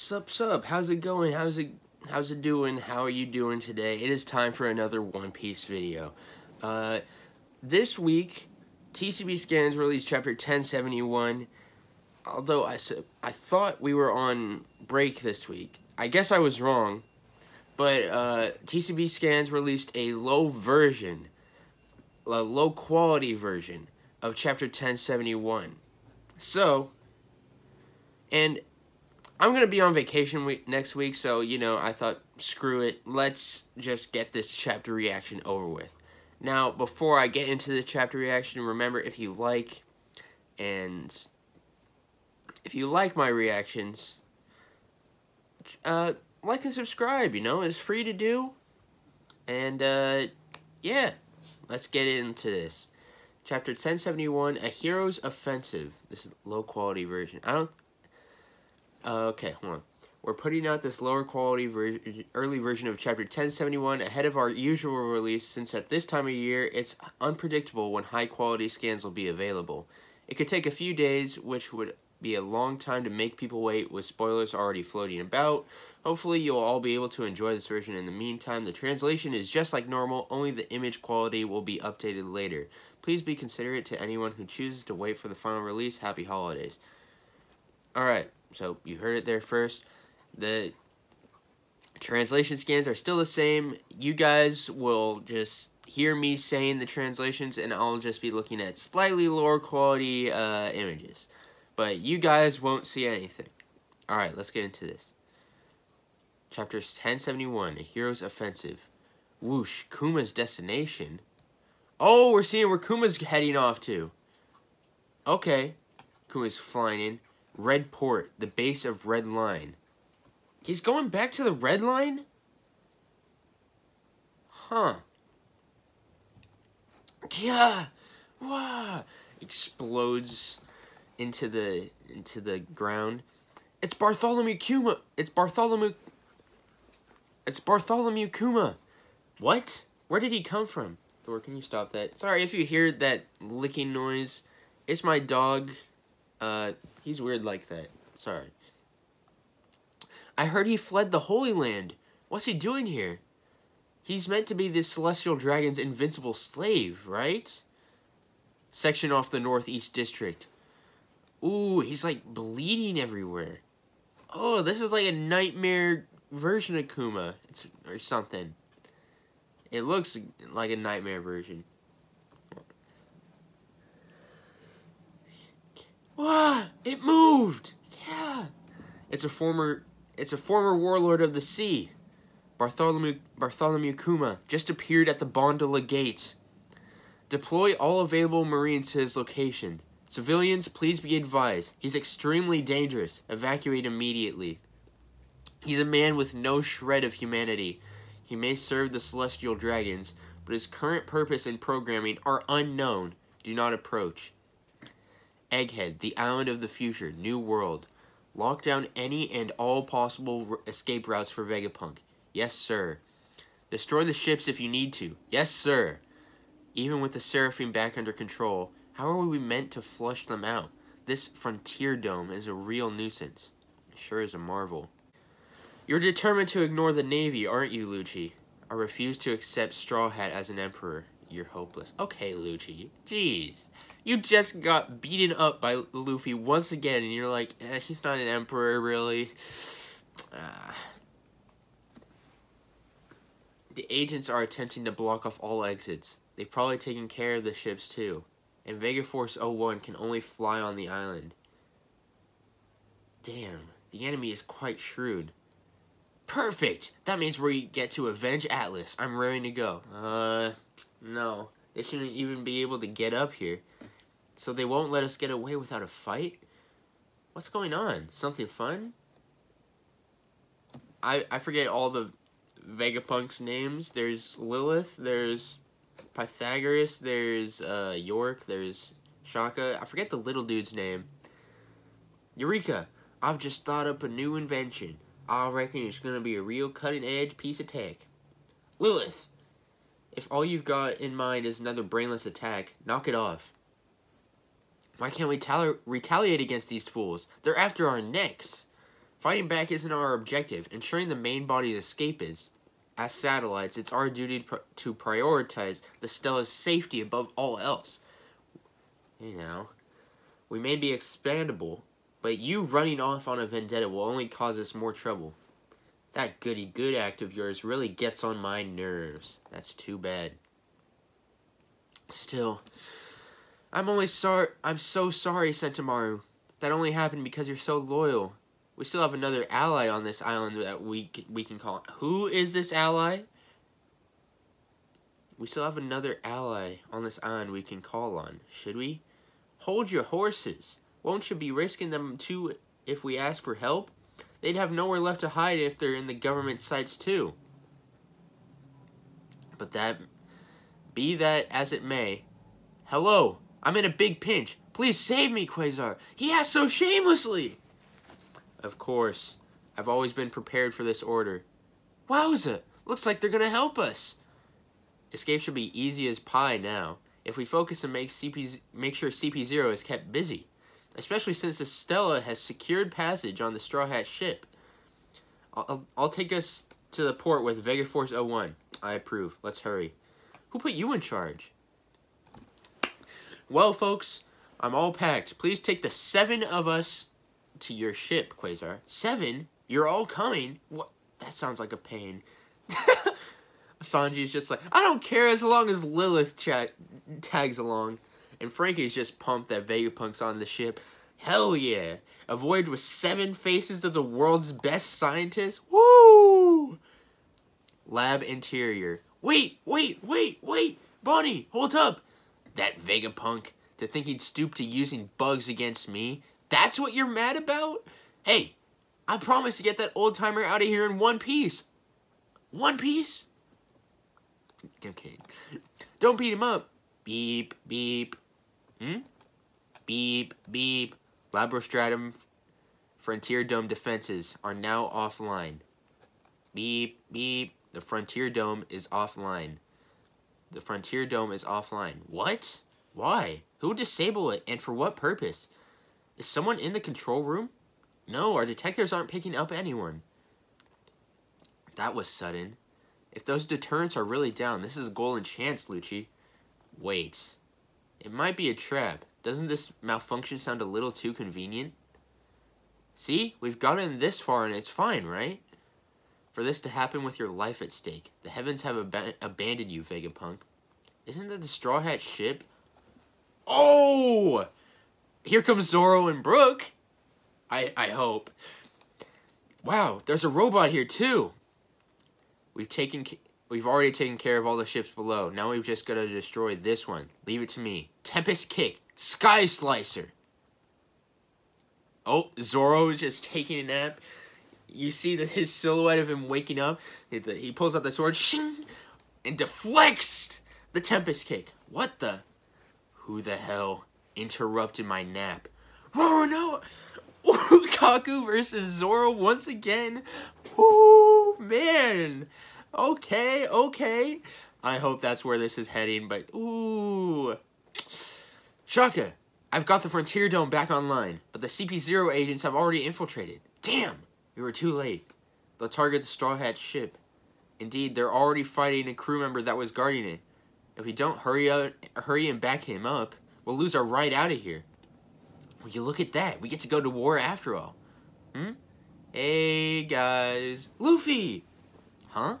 Sup, how's it going? How's it doing? How are you doing today? It is time for another One Piece video. This week, TCB Scans released Chapter 1071. Although I thought we were on break this week. I guess I was wrong. But TCB Scans released a low version, a low quality version of Chapter 1071. So, and I'm going to be on vacation next week, so, you know, I thought, screw it. Let's just get this chapter reaction over with. Now, before I get into the chapter reaction, remember, if you like, and if you like my reactions, like and subscribe, you know, it's free to do. And, yeah, let's get into this. Chapter 1071, A Hero's Offensive. This is a low-quality version. Okay, hold on. We're putting out this lower quality early version of Chapter 1071 ahead of our usual release, since at this time of year, it's unpredictable when high-quality scans will be available. It could take a few days, which would be a long time to make people wait, with spoilers already floating about. Hopefully, you'll all be able to enjoy this version. In the meantime, the translation is just like normal, only the image quality will be updated later. Please be considerate to anyone who chooses to wait for the final release. Happy holidays. Alright. So, you heard it there first. The translation scans are still the same. You guys will just hear me saying the translations, and I'll just be looking at slightly lower quality images. But you guys won't see anything. Alright, let's get into this. Chapter 1071, A Hero's Offensive. Whoosh, Kuma's destination. Oh, we're seeing where Kuma's heading off to. Okay. Kuma's flying in. Red Port, the base of Red Line. He's going back to the Red Line? Huh. Yeah. Wow. Explodes into the ground. It's Bartholomew Kuma. It's Bartholomew Kuma. What? Where did he come from? Thor, can you stop that? Sorry if you hear that licking noise. It's my dog. He's weird like that. Sorry. I heard he fled the Holy Land. What's he doing here? He's meant to be the Celestial Dragon's invincible slave, right? Section off the Northeast District. Ooh, he's like bleeding everywhere. Oh, this is like a nightmare version of Kuma. It's, or something. It looks like a nightmare version. Wow, it moved. Yeah. It's a former warlord of the sea. Bartholomew Kuma just appeared at the Bondola Gate. Deploy all available Marines to his location. Civilians, please be advised. He's extremely dangerous. Evacuate immediately. He's a man with no shred of humanity. He may serve the Celestial Dragons, but his current purpose and programming are unknown. Do not approach. Egghead, the island of the future, new world. Lock down any and all possible escape routes for Vegapunk. Yes, sir. Destroy the ships if you need to. Yes, sir. Even with the Seraphim back under control, how are we meant to flush them out? This frontier dome is a real nuisance. It sure is a marvel. You're determined to ignore the Navy, aren't you, Lucci? I refuse to accept Straw Hat as an emperor. You're hopeless. Okay, Lucci. Jeez. You just got beaten up by Luffy once again, and you're like, eh, he's not an emperor, really. The agents are attempting to block off all exits. They've probably taken care of the ships, too. And Vega Force 01 can only fly on the island. Damn, the enemy is quite shrewd. Perfect! That means we get to avenge Atlas. I'm raring to go. No. They shouldn't even be able to get up here. So they won't let us get away without a fight? What's going on? Something fun? I forget all the Vegapunk's names. There's Lilith, there's Pythagoras, there's York, there's Shaka. I forget the little dude's name. Eureka! I've just thought up a new invention. I reckon it's gonna be a real cutting-edge piece of tech. Lilith! If all you've got in mind is another brainless attack, knock it off. Why can't we retaliate against these fools? They're after our necks. Fighting back isn't our objective. Ensuring the main body's escape is. As satellites, it's our duty to prioritize the Stella's safety above all else. You know, we may be expandable, but you running off on a vendetta will only cause us more trouble. That goody-good act of yours really gets on my nerves. That's too bad. Still, I'm so sorry, Sentamaru. That only happened because you're so loyal. We still have another ally on this island that we can call. Who is this ally? We still have another ally on this island we can call on. Should we? Hold your horses. Won't you be risking them too if we ask for help? They'd have nowhere left to hide if they're in the government sites too. But that, be that as it may. Hello, I'm in a big pinch. Please save me, Quasar. He asked so shamelessly. Of course, I've always been prepared for this order. Wowza, looks like they're gonna help us. Escape should be easy as pie now, if we focus and make sure CP0 is kept busy. Especially since the Stella has secured passage on the Straw Hat ship. I'll take us to the port with Vega Force 01. I approve. Let's hurry. Who put you in charge? Well, folks, I'm all packed. Please take the 7 of us to your ship, Quasar. 7? You're all coming? What? That sounds like a pain. Sanji's just like, I don't care as long as Lilith tags along. And Frankie's just pumped that Vegapunk's on the ship. Hell yeah! A voyage with 7 faces of the world's best scientists? Woo! Lab interior. Wait! Bonnie, hold up! That Vegapunk, to think he'd stoop to using bugs against me? That's what you're mad about? Hey, I promised to get that old-timer out of here in one piece. One piece? I'm kidding. Don't beat him up. Beep, beep. Beep, beep. Labrostratum Frontier Dome defenses are now offline. Beep, beep. The Frontier Dome is offline. The Frontier Dome is offline. What? Why? Who disabled it and for what purpose? Is someone in the control room? No, our detectors aren't picking up anyone. That was sudden. If those deterrents are really down, this is a golden chance, Lucci. Wait. It might be a trap. Doesn't this malfunction sound a little too convenient? See? We've gotten this far and it's fine, right? For this to happen with your life at stake. The heavens have abandoned you, Vegapunk. Isn't that the Straw Hat ship? Oh! Here comes Zoro and Brooke! I hope. Wow, there's a robot here too! We've already taken care of all the ships below. Now we've just got to destroy this one. Leave it to me. Tempest Kick. Sky Slicer. Oh, Zoro is just taking a nap. You see that his silhouette of him waking up. He pulls out the sword. Shing! And deflects the Tempest Kick. What the? Who the hell interrupted my nap? Oh, no. Ooh, Kaku versus Zoro once again. Oh, man. Okay. I hope that's where this is heading, but ooh. Shaka, I've got the Frontier Dome back online, but the CP0 agents have already infiltrated. Damn, we were too late. They'll target the Straw Hat ship. Indeed, they're already fighting a crew member that was guarding it. If we don't hurry and back him up, we'll lose our ride out of here. Will you look at that? We get to go to war after all. Hey, guys. Luffy! Huh?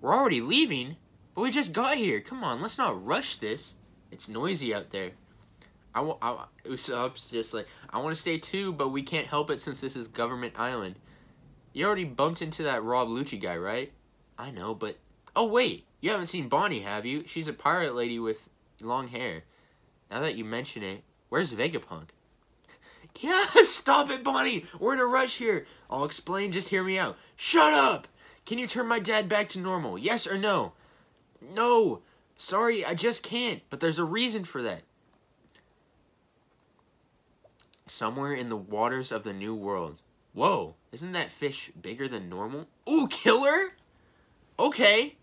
We're already leaving, but we just got here. Come on, let's not rush this. It's noisy out there. Usopp's just like, I want to stay too, but we can't help it since this is Government Island. You already bumped into that Rob Lucci guy, right? I know, but... Oh, wait, you haven't seen Bonnie, have you? She's a pirate lady with long hair. Now that you mention it, where's Vegapunk? Yeah, stop it, Bonnie! We're in a rush here. I'll explain, just hear me out. Shut up! Can you turn my dad back to normal? Yes or no? No. Sorry, I just can't. But there's a reason for that. Somewhere in the waters of the New World. Whoa, isn't that fish bigger than normal? Ooh, killer? Okay.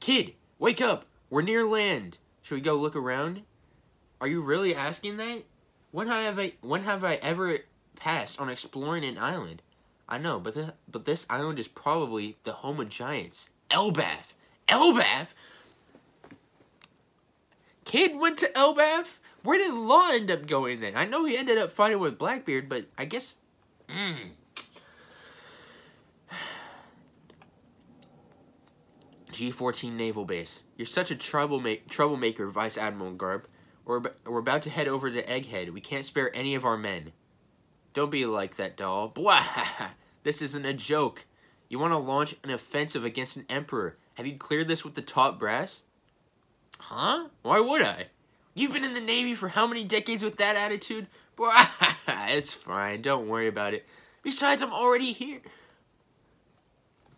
Kid, wake up. We're near land. Should we go look around? Are you really asking that? When have I ever... past on exploring an island. I know, but this island is probably the home of giants. Elbaf! Elbaf? Kid went to Elbaf? Where did Law end up going then? I know he ended up fighting with Blackbeard, but I guess... G-14 Naval Base. You're such a troublemaker, Vice Admiral Garp. We're about to head over to Egghead. We can't spare any of our men. Don't be like that, doll. Blah! This isn't a joke. You want to launch an offensive against an emperor. Have you cleared this with the top brass? Huh? Why would I? You've been in the Navy for how many decades with that attitude? Blah! It's fine. Don't worry about it. Besides, I'm already here.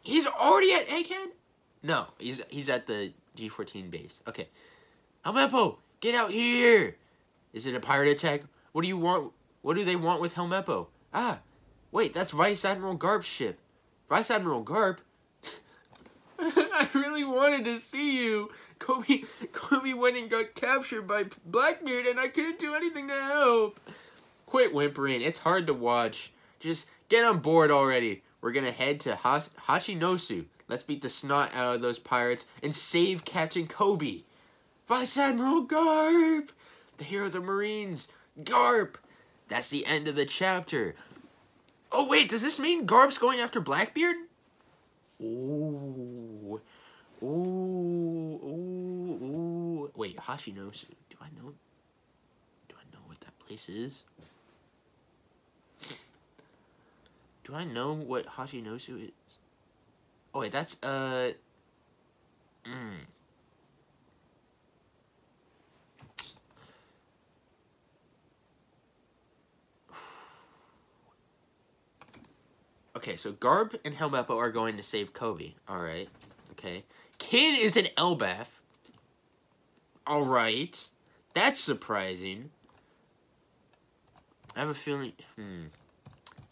He's already at Egghead? No, he's at the G-14 base. Okay. Helmeppo, get out here! Is it a pirate attack? What do you want? What do they want with Helmeppo? Ah, wait, that's Vice Admiral Garp's ship. Vice Admiral Garp? I really wanted to see you. Koby went and got captured by Blackbeard and I couldn't do anything to help. Quit whimpering, it's hard to watch. Just get on board already. We're gonna head to Hachinosu. Let's beat the snot out of those pirates and save Captain Koby. Vice Admiral Garp! The hero of the Marines, Garp! That's the end of the chapter. Oh, wait, does this mean Garp's going after Blackbeard? Ooh. Ooh, ooh, ooh. Wait, Hachinosu. Do I know what that place is? Do I know what Hachinosu is? Oh, wait, that's, Okay, so Garp and Helmeppo are going to save Koby. Alright. Okay. Kid is an Elbaf. Alright. That's surprising. I have a feeling...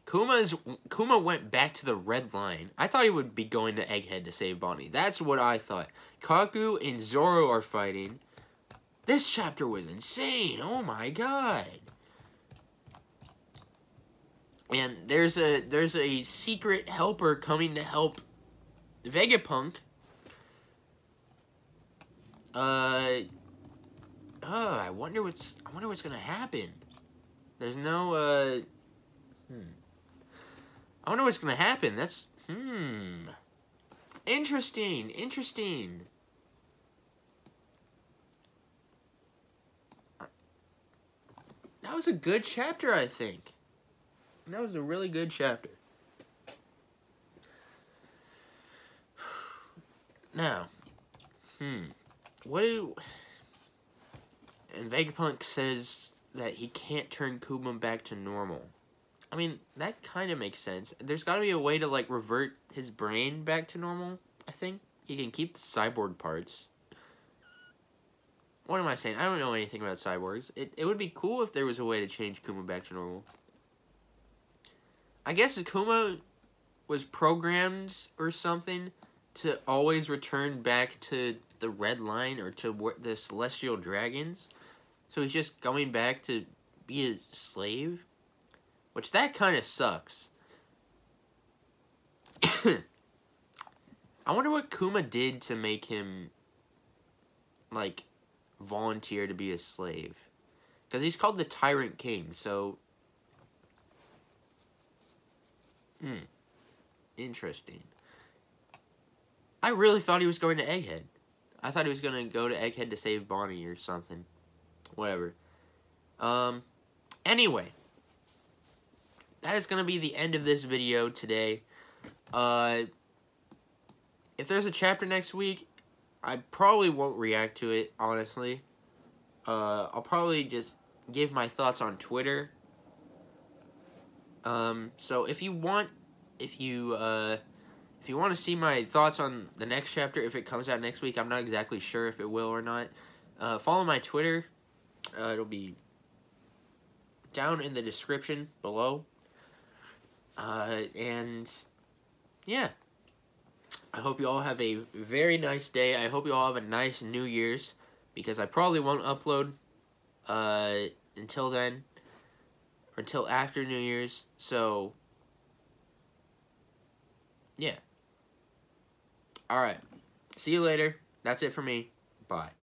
Kuma went back to the Red Line. I thought he would be going to Egghead to save Bonnie. That's what I thought. Kaku and Zoro are fighting. This chapter was insane. Oh my god. And there's a secret helper coming to help Vegapunk. I wonder what's gonna happen. There's no I wonder what's gonna happen. That's interesting. That was a good chapter, I think. That was a really good chapter. Now, and Vegapunk says that he can't turn Kuma back to normal. I mean, that kind of makes sense. There's got to be a way to, like, revert his brain back to normal, I think. He can keep the cyborg parts. What am I saying? I don't know anything about cyborgs. It would be cool if there was a way to change Kuma back to normal. I guess Kuma was programmed or something to always return back to the Red Line or to the Celestial Dragons. So he's just going back to be a slave. Which, that kind of sucks. I wonder what Kuma did to make him, like, volunteer to be a slave. Because he's called the Tyrant King, so... Interesting. I really thought he was going to Egghead. I thought he was going to go to Egghead to save Bonnie or something. Whatever. Anyway. That is going to be the end of this video today. If there's a chapter next week, I probably won't react to it, honestly. I'll probably just give my thoughts on Twitter. So if you want to see my thoughts on the next chapter, if it comes out next week, I'm not exactly sure if it will or not, follow my Twitter, it'll be down in the description below, and yeah, I hope you all have a very nice day, I hope you all have a nice New Year's, because I probably won't upload, until then. until after New Year's, so yeah. Alright, see you later. That's it for me. Bye.